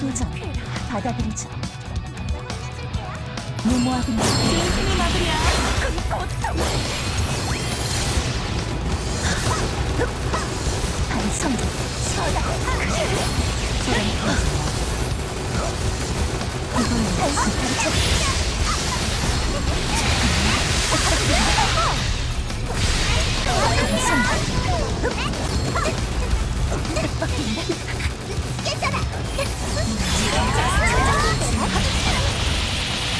도전 받아들이자. 무모하게 진심이 막으랴. 그 고통을 반성도 서다. 이건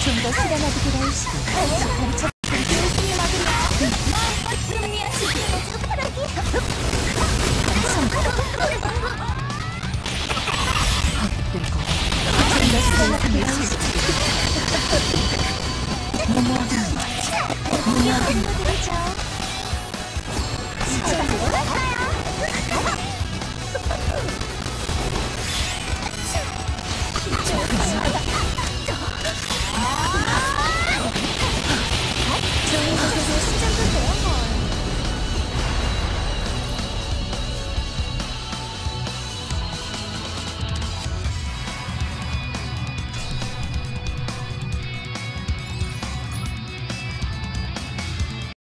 좀더 수련하기 기다릴 시간.